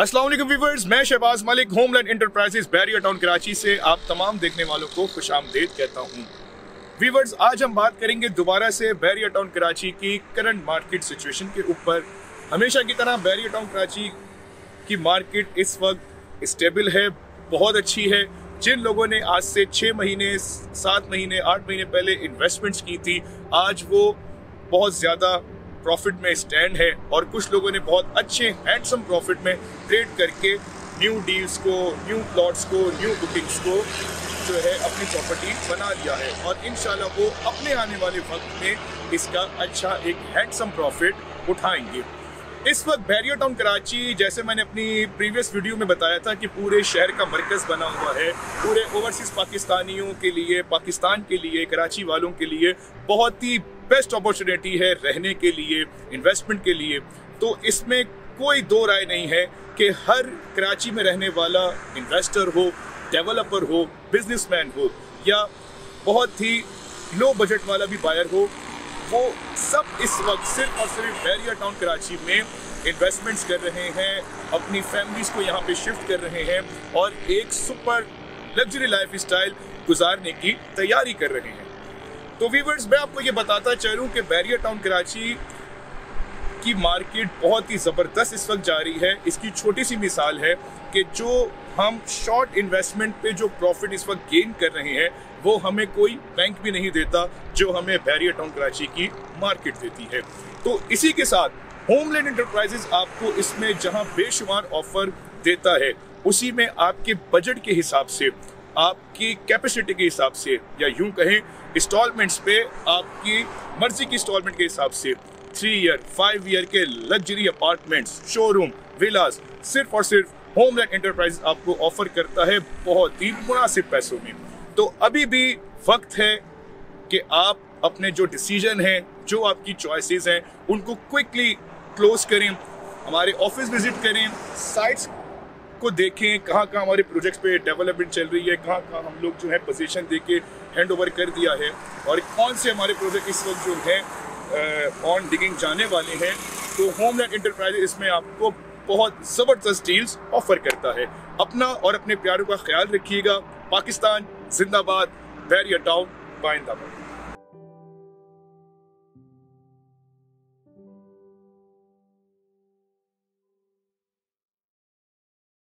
अस्सलाम वालेकुम व्यूअर्स, मैं Shahbaz Malik homeland enterprises Bahria town Karachi से आप तमाम देखने वालों को खुशामदीद कहता हूँ। व्यूअर्स, आज हम बात करेंगे दोबारा से बहरिया टाउन कराची की करंट मार्केट सिचुएशन के ऊपर। हमेशा की तरह बहरिया टाउन कराची की मार्केट इस वक्त स्टेबल है, बहुत अच्छी है। जिन लोगों ने आज से 6 महीने 7 महीने 8 महीने पहले इन्वेस्टमेंट्स की थी, आज वो बहुत ज़्यादा प्रॉफिट में स्टैंड है और कुछ लोगों ने बहुत अच्छे हैंडसम प्रॉफिट में ट्रेड करके न्यू डील्स को, न्यू प्लॉट्स को, न्यू बुकिंग्स को जो है अपनी प्रॉपर्टी बना लिया है और इंशाल्लाह वो अपने आने वाले वक्त में इसका अच्छा एक हैंडसम प्रॉफिट उठाएंगे। इस वक्त बहरिया टाउन कराची, जैसे मैंने अपनी प्रीवियस वीडियो में बताया था कि पूरे शहर का मरकज़ बना हुआ है, पूरे ओवरसीज़ पाकिस्तानियों के लिए, पाकिस्तान के लिए, कराची वालों के लिए बहुत ही बेस्ट अपॉर्चुनिटी है रहने के लिए, इन्वेस्टमेंट के लिए। तो इसमें कोई दो राय नहीं है कि हर कराची में रहने वाला इन्वेस्टर हो, डेवलपर हो, बिजनेसमैन हो या बहुत ही लो बजट वाला भी बायर हो, वो सब इस वक्त सिर्फ और सिर्फ बहरिया टाउन कराची में इन्वेस्टमेंट्स कर रहे हैं, अपनी फैमिलीज को यहाँ पे शिफ्ट कर रहे हैं और एक सुपर लग्जरी लाइफ स्टाइल गुजारने की तैयारी कर रहे हैं। तो व्यूअर्स, मैं आपको ये बताता चलूँ कि बहरिया टाउन कराची की मार्केट बहुत ही ज़बरदस्त इस वक्त जा रही है। इसकी छोटी सी मिसाल है कि जो हम शॉर्ट इन्वेस्टमेंट पे जो प्रॉफिट इस वक्त गेन कर रहे हैं वो हमें कोई बैंक भी नहीं देता, जो हमें बहरिया टाउन कराची की मार्केट देती है। तो इसी के साथ होमलैंड एंटरप्राइजेज आपको इसमें जहां बेशुमार ऑफर देता है, उसी में आपके बजट के हिसाब से, आपकी कैपेसिटी के हिसाब से या यूं कहें इंस्टॉलमेंट्स पे, आपकी मर्जी की इंस्टॉलमेंट के हिसाब से 3 ईयर 5 ईयर के लग्जरी अपार्टमेंट्स, शोरूम, विलास सिर्फ और सिर्फ होमलैंड एंटरप्राइज आपको ऑफर करता है बहुत ही मुनासिब पैसों में। तो अभी भी वक्त है कि आप अपने जो डिसीजन हैं, जो आपकी चॉइसेस हैं, उनको क्विकली क्लोज करें, हमारे ऑफिस विजिट करें, साइट्स को देखें कहाँ कहाँ हमारे प्रोजेक्ट्स पे डेवलपमेंट चल रही है, कहाँ कहाँ हम लोग जो है पोजीशन देके हैंडओवर कर दिया है और कौन से हमारे प्रोजेक्ट इस वक्त जो है ऑन डिगिंग जाने वाले हैं। तो होमलैंड एंटरप्राइजेज इसमें आपको बहुत ज़बरदस्त डील्स ऑफर करता है। अपना और अपने प्यारों का ख्याल रखिएगा। पाकिस्तान जिंदाबाद, बहरिया टाउन बाइंदाबाद।